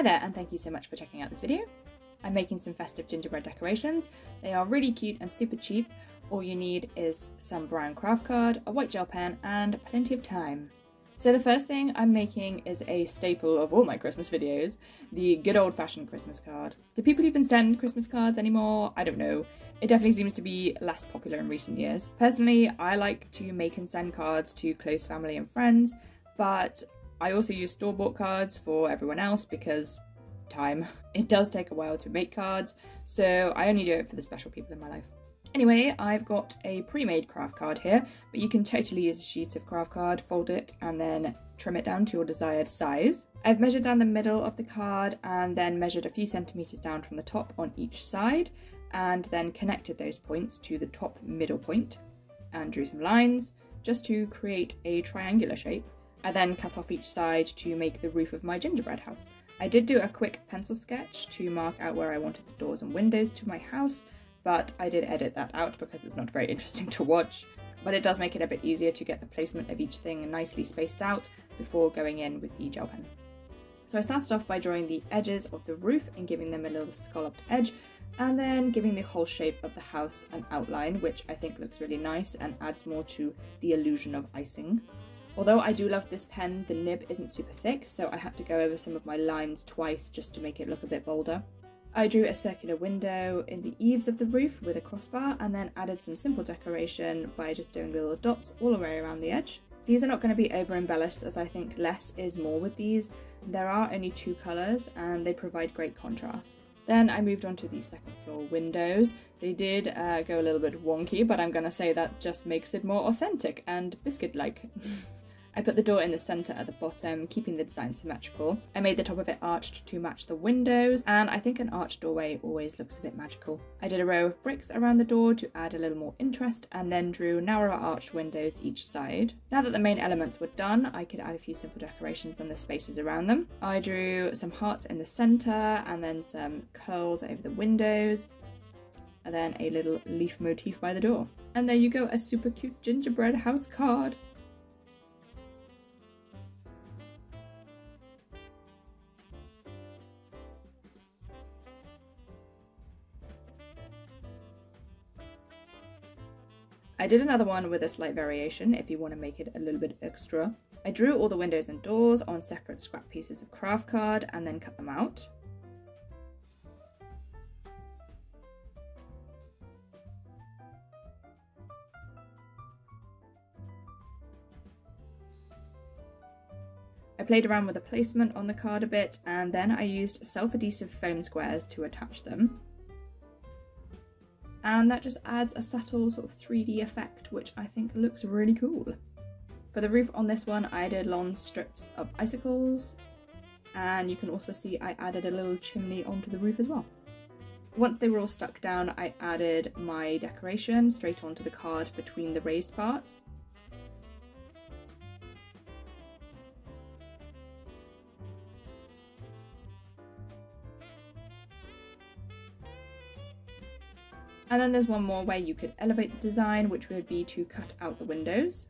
Hi there, and thank you so much for checking out this video. I'm making some festive gingerbread decorations. They are really cute and super cheap. All you need is some brown craft card, a white gel pen, and plenty of time. So the first thing I'm making is a staple of all my Christmas videos, the good old-fashioned Christmas card. Do people even send Christmas cards anymore? I don't know. It definitely seems to be less popular in recent years. Personally, I like to make and send cards to close family and friends, but I also use store-bought cards for everyone else because time. It does take a while to make cards, so I only do it for the special people in my life. Anyway, I've got a pre-made craft card here, but you can totally use a sheet of craft card, fold it, and then trim it down to your desired size. I've measured down the middle of the card and then measured a few centimetres down from the top on each side, and then connected those points to the top middle point and drew some lines just to create a triangular shape. I then cut off each side to make the roof of my gingerbread house. I did do a quick pencil sketch to mark out where I wanted the doors and windows to my house, but I did edit that out because it's not very interesting to watch. But it does make it a bit easier to get the placement of each thing nicely spaced out before going in with the gel pen. So I started off by drawing the edges of the roof and giving them a little scalloped edge, and then giving the whole shape of the house an outline, which I think looks really nice and adds more to the illusion of icing. Although I do love this pen, the nib isn't super thick, so I had to go over some of my lines twice just to make it look a bit bolder. I drew a circular window in the eaves of the roof with a crossbar, and then added some simple decoration by just doing little dots all the way around the edge. These are not going to be over embellished, as I think less is more with these. There are only two colours and they provide great contrast. Then I moved on to the second floor windows. They did go a little bit wonky, but I'm going to say that just makes it more authentic and biscuit-like. I put the door in the centre at the bottom, keeping the design symmetrical. I made the top of it arched to match the windows, and I think an arched doorway always looks a bit magical. I did a row of bricks around the door to add a little more interest, and then drew narrower arched windows each side. Now that the main elements were done, I could add a few simple decorations on the spaces around them. I drew some hearts in the centre, and then some curls over the windows, and then a little leaf motif by the door. And there you go, a super cute gingerbread house card! I did another one with a slight variation if you want to make it a little bit extra. I drew all the windows and doors on separate scrap pieces of craft card and then cut them out. I played around with the placement on the card a bit, and then I used self-adhesive foam squares to attach them. And that just adds a subtle sort of 3D effect, which I think looks really cool. For the roof on this one, I did long strips of icicles, and you can also see I added a little chimney onto the roof as well. Once they were all stuck down, I added my decoration straight onto the card between the raised parts. And then there's one more where you could elevate the design, which would be to cut out the windows.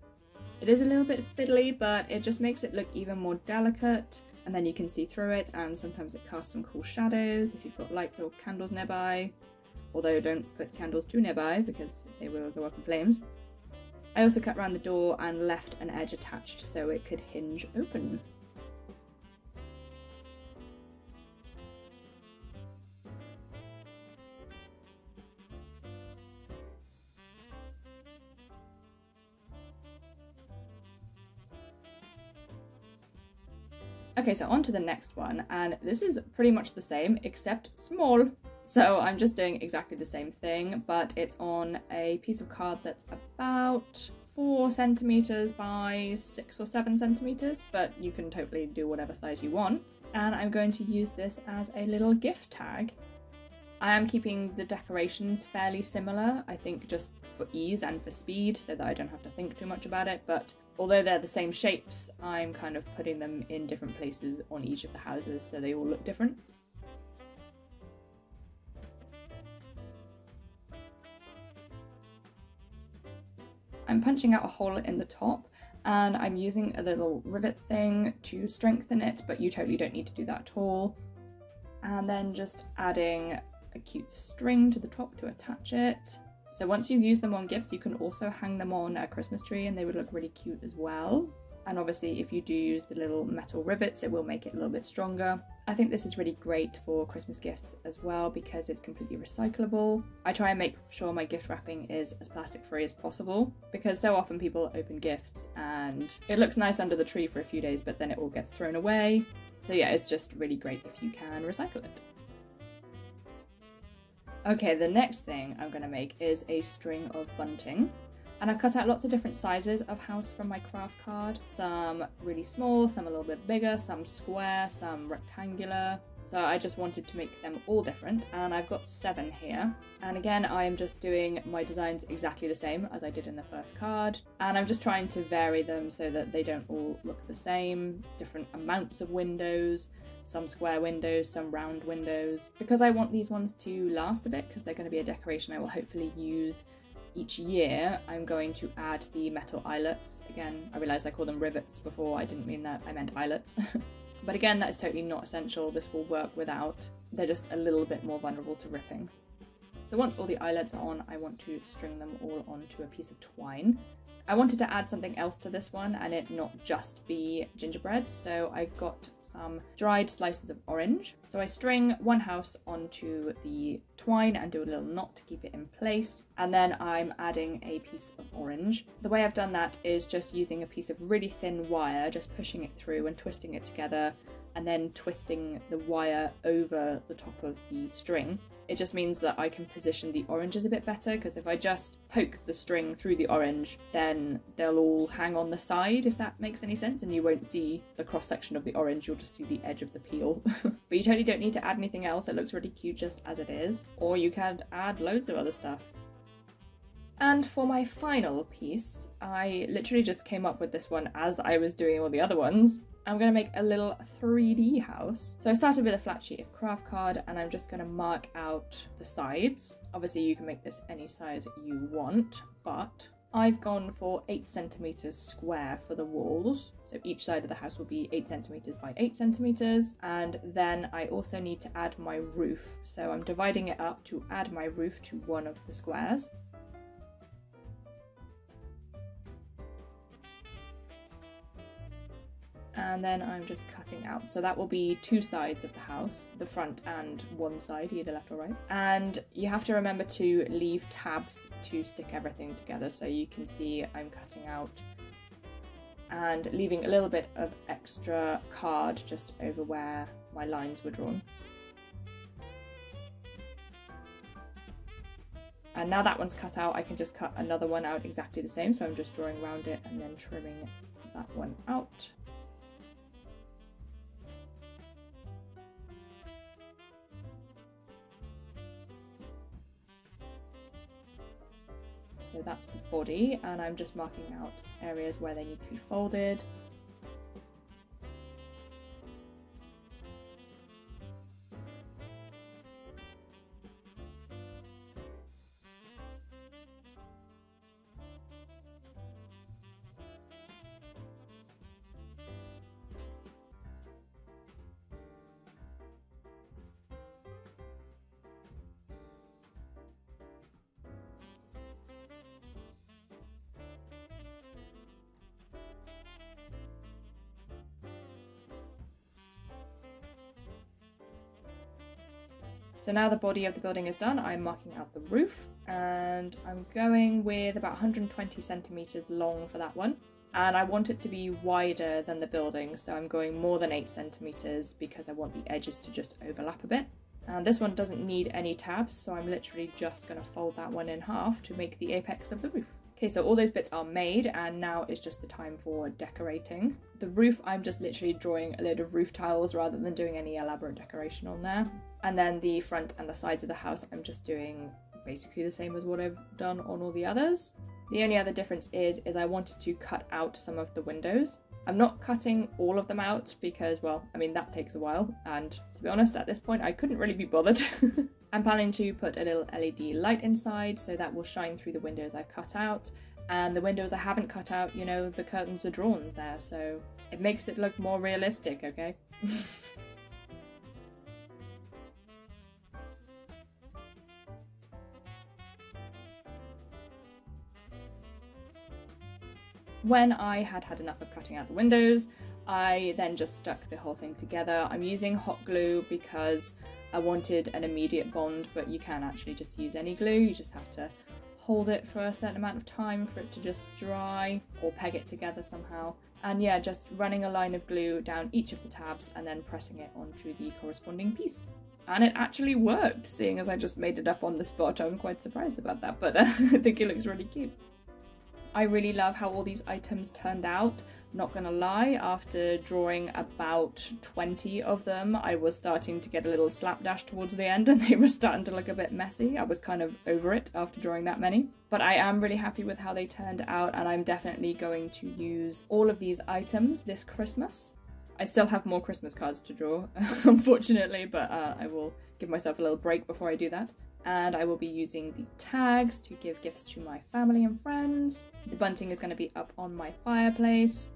It is a little bit fiddly, but it just makes it look even more delicate, and then you can see through it, and sometimes it casts some cool shadows if you've got lights or candles nearby. Although don't put candles too nearby because they will go up in flames. I also cut around the door and left an edge attached so it could hinge open. Okay, so on to the next one, and this is pretty much the same except small. So I'm just doing exactly the same thing, but it's on a piece of card that's about 4 centimeters by 6 or 7 centimeters, but you can totally do whatever size you want. And I'm going to use this as a little gift tag. I am keeping the decorations fairly similar, I think just for ease and for speed, so that I don't have to think too much about it, but although they're the same shapes, I'm kind of putting them in different places on each of the houses so they all look different. I'm punching out a hole in the top, and I'm using a little rivet thing to strengthen it, but you totally don't need to do that at all. and then just adding a cute string to the top to attach it. So once you've used them on gifts, you can also hang them on a Christmas tree and they would look really cute as well. And obviously if you do use the little metal rivets, it will make it a little bit stronger. I think this is really great for Christmas gifts as well because it's completely recyclable. I try and make sure my gift wrapping is as plastic free as possible because so often people open gifts and it looks nice under the tree for a few days, but then it all gets thrown away. So yeah, it's just really great if you can recycle it. Okay, the next thing I'm going to make is a string of bunting. And I've cut out lots of different sizes of house from my craft card. Some really small, some a little bit bigger, some square, some rectangular. So I just wanted to make them all different, and I've got 7 here. And again, I am just doing my designs exactly the same as I did in the first card. And I'm just trying to vary them so that they don't all look the same. Different amounts of windows, some square windows, some round windows. Because I want these ones to last a bit, because they're going to be a decoration I will hopefully use each year, I'm going to add the metal eyelets. Again, I realised I called them rivets before, I didn't mean that, I meant eyelets. But again, that is totally not essential, this will work without, they're just a little bit more vulnerable to ripping. So once all the eyelets are on, I want to string them all onto a piece of twine. I wanted to add something else to this one and it not just be gingerbread, so I got some dried slices of orange. So I string one house onto the twine and do a little knot to keep it in place, and then I'm adding a piece of orange. The way I've done that is just using a piece of really thin wire, just pushing it through and twisting it together, and then twisting the wire over the top of the string. It just means that I can position the oranges a bit better, because if I just poke the string through the orange, then they'll all hang on the side, if that makes any sense, and you won't see the cross section of the orange, you'll just see the edge of the peel. But you totally don't need to add anything else, it looks really cute just as it is, or you can add loads of other stuff. And for my final piece, I literally just came up with this one as I was doing all the other ones. I'm going to make a little 3D house. So I started with a flat sheet of craft card and I'm just going to mark out the sides. Obviously you can make this any size you want, but I've gone for 8 centimeters square for the walls. So each side of the house will be 8 centimeters by 8 centimeters. And then I also need to add my roof. So I'm dividing it up to add my roof to one of the squares. And then I'm just cutting out. So that will be 2 sides of the house, the front and one side, either left or right. And you have to remember to leave tabs to stick everything together. So you can see I'm cutting out and leaving a little bit of extra card just over where my lines were drawn. And now that one's cut out, I can just cut another one out exactly the same. So I'm just drawing around it and then trimming that one out. So that's the body, and I'm just marking out areas where they need to be folded. So now the body of the building is done, I'm marking out the roof, and I'm going with about 120 centimeters long for that one. And I want it to be wider than the building, so I'm going more than 8 centimeters because I want the edges to just overlap a bit. And this one doesn't need any tabs, so I'm literally just going to fold that one in half to make the apex of the roof. Okay, so all those bits are made and now it's just the time for decorating. The roof, I'm just literally drawing a load of roof tiles rather than doing any elaborate decoration on there. And then the front and the sides of the house, I'm just doing basically the same as what I've done on all the others. The only other difference is I wanted to cut out some of the windows. I'm not cutting all of them out because, well, I mean, that takes a while. And to be honest, at this point, I couldn't really be bothered. I'm planning to put a little LED light inside, so that will shine through the windows I cut out. And the windows I haven't cut out, you know, the curtains are drawn there, so it makes it look more realistic, okay? When I had had enough of cutting out the windows, I then just stuck the whole thing together. I'm using hot glue because I wanted an immediate bond, but you can actually just use any glue. You just have to hold it for a certain amount of time for it to just dry, or peg it together somehow. And yeah, just running a line of glue down each of the tabs and then pressing it onto the corresponding piece. And it actually worked, seeing as I just made it up on the spot. I'm quite surprised about that, but I think it looks really cute. I really love how all these items turned out, not gonna lie. After drawing about 20 of them, I was starting to get a little slapdash towards the end and they were starting to look a bit messy. I was kind of over it after drawing that many. But I am really happy with how they turned out, and I'm definitely going to use all of these items this Christmas. I still have more Christmas cards to draw, unfortunately, but I will give myself a little break before I do that. And I will be using the tags to give gifts to my family and friends. The bunting is going to be up on my fireplace.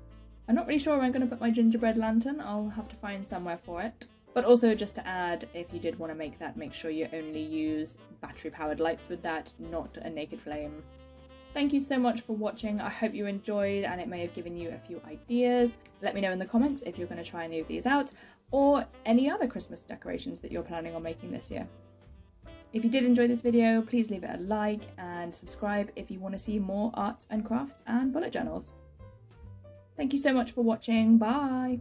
I'm not really sure where I'm going to put my gingerbread lantern. I'll have to find somewhere for it. But also, just to add, if you did want to make that, make sure you only use battery-powered lights with that, not a naked flame. Thank you so much for watching. I hope you enjoyed and it may have given you a few ideas. Let me know in the comments if you're going to try any of these out, or any other Christmas decorations that you're planning on making this year. If you did enjoy this video, please leave it a like and subscribe if you want to see more arts and crafts and bullet journals. Thank you so much for watching. Bye!